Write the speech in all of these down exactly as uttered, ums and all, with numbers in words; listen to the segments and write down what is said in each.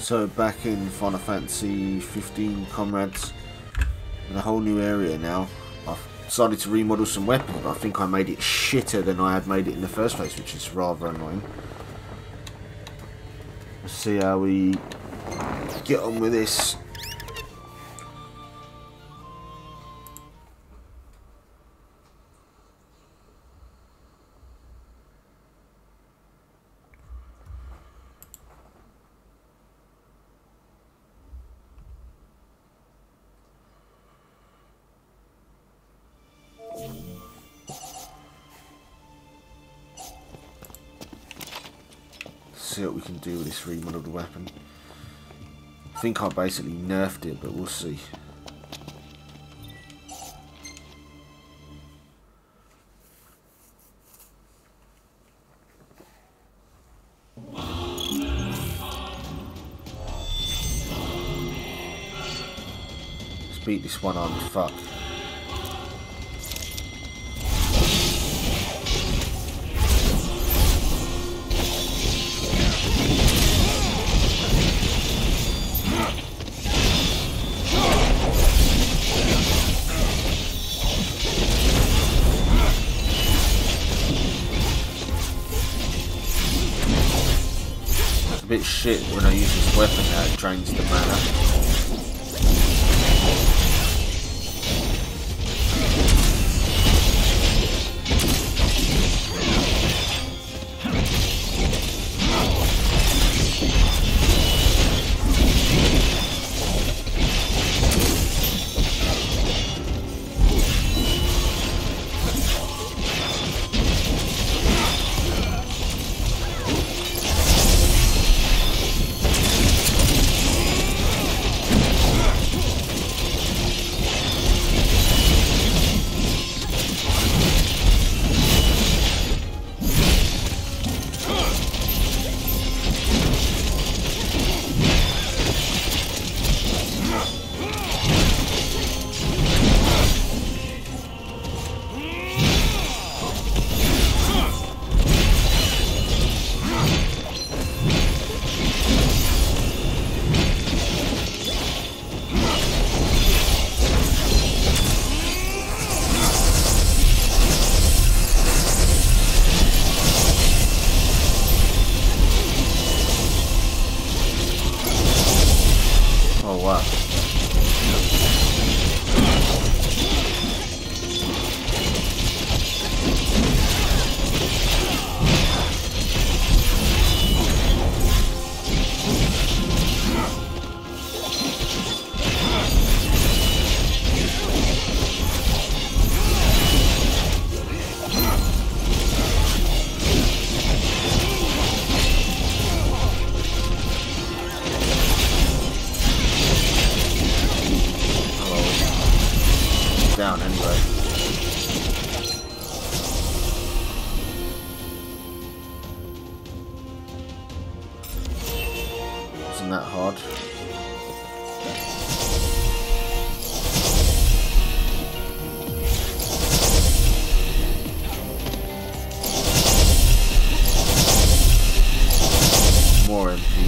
So back in Final Fantasy fifteen Comrades, in a whole new area now. I've decided to remodel some weapons, but I think I made it shitter than I had made it in the first place, which is rather annoying. Let's see how we get on with this. See what we can do with this remodeled weapon. I think I basically nerfed it, but we'll see. Let's beat this one-armed fuck. Bit shit when I use this weapon now, it drains the mana. That hard. More M P.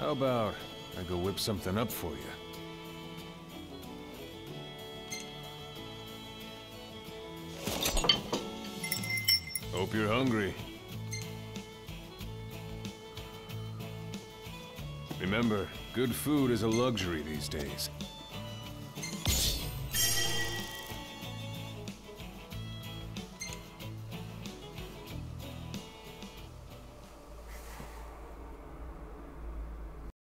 How about I go whip something up for you? Hope you're hungry. Remember, good food is a luxury these days.